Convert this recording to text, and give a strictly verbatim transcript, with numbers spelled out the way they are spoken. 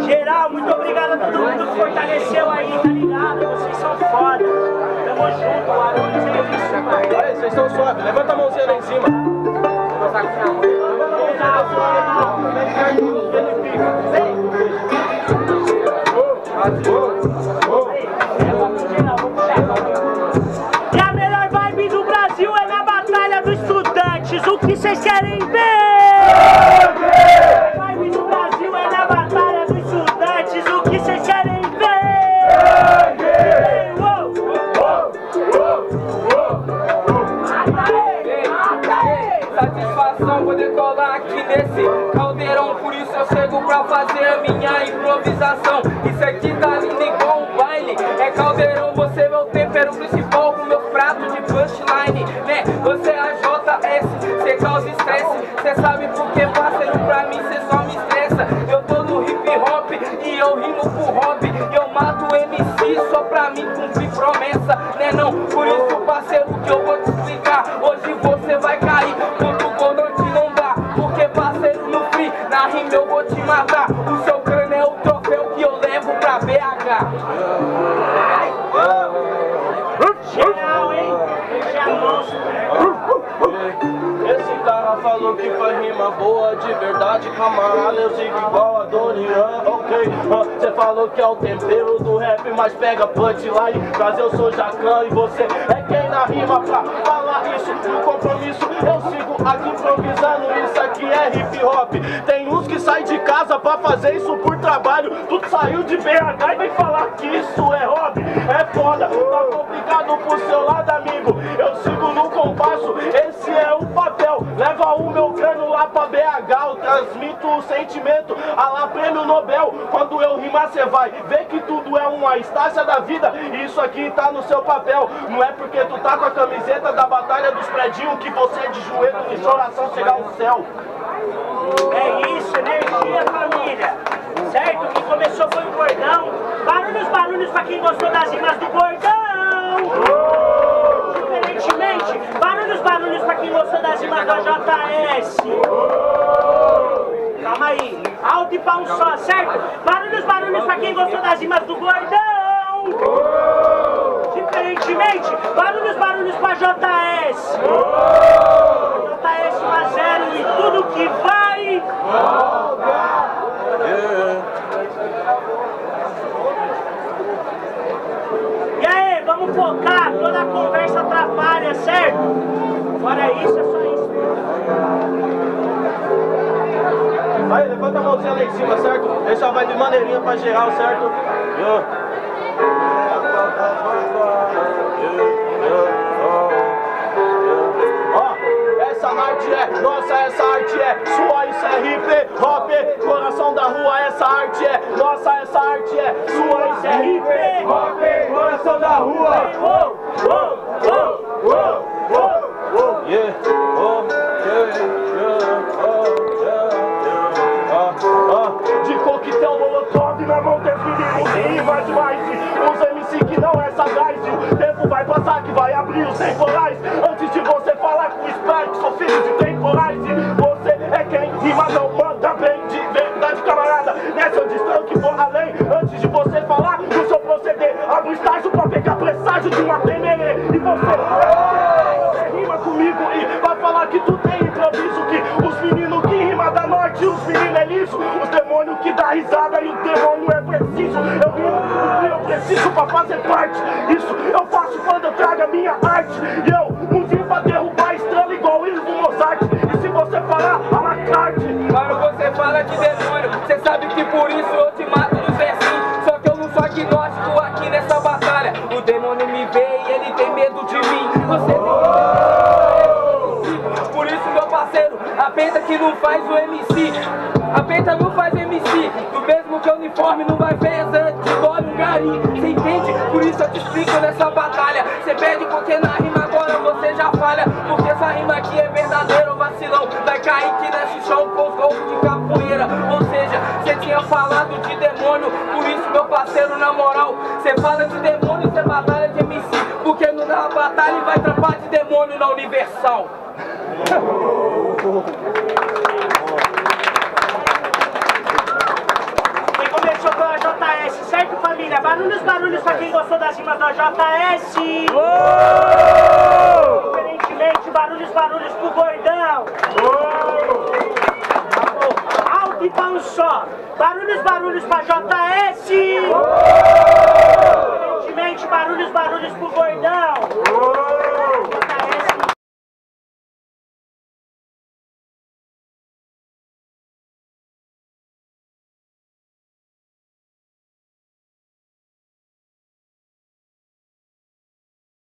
Geral, muito obrigado a todo mundo que fortaleceu aí, tá ligado? Vocês são foda. Tamo junto, Arulhos é isso, pai. Olha, vocês estão suave. Levanta a mãozinha lá em cima. Vou passar com a mão. E a melhor vibe do Brasil é na Batalha dos Estudantes. O que vocês querem ver? A vibe do Brasil é na Batalha dos Estudantes. O que vocês querem ver? Satisfação poder colar aqui nesse caldeirão. Por isso eu chego pra fazer a minha improvisação. Isso aqui tá lindo igual um baile. É caldeirão, você é meu tempero principal com meu prato de punchline, né? Você é a J S, cê causa estresse. Cê sabe por que, parceiro, pra mim cê só me estressa. Eu tô no hip hop e eu rimo pro hobby. Eu mato o M C só pra mim cumprir promessa, né não? Por isso, parceiro, que eu vou te explicar. Hoje você vai cair. Eu vou te matar, o seu crânio é o troféu que eu levo pra B H. Geral, hein? Deixa a mão. Esse cara falou que foi rima boa, de verdade, camarada, eu sigo igual a Dorian, ok. Você falou que é o tempero do rap, mas pega punchline, mas eu sou Jacan e você é quem na rima pra falar isso. O compromisso eu sigo aqui improvisando, isso aqui é hip hop. Tem uns que saem de casa pra fazer isso por trabalho. Tudo saiu de B H e vem falar que isso é hobby. É foda, tá complicado pro seu lado, amigo. Eu sigo no compasso, esse é o papel. Leva o meu crânio lá pra B H, eu transmito o sentimento. A lá prêmio Nobel, quando eu rimar cê vai ver que tudo é uma estácia da vida. Isso aqui tá no seu papel. Não é porque tu tá com a camiseta da Batalha dos Predinhos que você de joelho e choração chegar ao céu. É isso, energia, família. Certo? Quem começou foi o Gordão. Barulhos, barulhos pra quem gostou das rimas do Gordão. Diferentemente, barulhos, barulhos pra quem gostou das rimas da J S. Calma aí, alto e pra um só, certo? Barulhos, barulhos pra quem gostou das rimas do Gordão. Diferentemente, barulhos, barulhos pra J S. J S um a zero e tudo que vai. E aí, vamos focar, toda a conversa atrapalha, certo? Fora isso, é só isso. Aí, levanta a mãozinha lá em cima, certo? Deixa a vibe maneirinha pra geral, certo? Essa arte é nossa, essa arte é sua, isso é hip hop, coração da rua, essa arte é nossa, essa arte é sua, isso é hip hop, coração da rua. Oh, oh, oh, oh, oh, oh, yeah, oh, yeah, yeah, oh, yeah, oh, oh. De coquetel molotov na mão tem perigo, e mais mais, os M C que não é sagaz, o tempo vai passar que vai abrir os temporais, antes de você com Spike, sou filho de temporais. Você é quem rima não manda bem, de verdade, camarada. Nessa eu distante que vou além. Antes de você falar do seu proceder, abro estágio pra pegar presságio de uma temerê. E você, você rima comigo e vai falar que tu tem improviso, que os meninos que rima da norte, os meninos é liso, os demônios que dá risada e o demônio é preciso. Eu rimo tudo que eu preciso pra fazer parte. Isso eu faço quando eu trago a minha arte. E eu não vim pra derrubar do Mozart, e se você falar a la carte, claro, você fala de demônio, você sabe que por isso eu te mato no versinho. Só que eu não sou agnóstico aqui nessa batalha. O demônio me vê e ele tem medo de mim. Você tem medo. Por isso, meu parceiro, a penta que não faz o M C, a penta não faz M C. Do mesmo que o uniforme não vai ver antes, dói um garim. Você entende? Por isso eu te explico nessa batalha. Você perde porque na rima agora você já falha. Porque essa rima aqui é verdadeiro vacilão. Vai cair que nesse chão com os golpes de capoeira. Ou seja, você tinha falado de demônio. Por isso, meu parceiro, na moral, você fala de demônio, você batalha de M C. Porque não dá uma batalha e vai trampar de demônio na Universal. barulhos pra quem gostou das rimas da J S. Uou! Diferentemente, barulhos, barulhos pro Gordão. Uou! Alto e pra um só. Barulhos, barulhos pra J S. Uou! Diferentemente, barulhos, barulhos pro Gordão. Uou!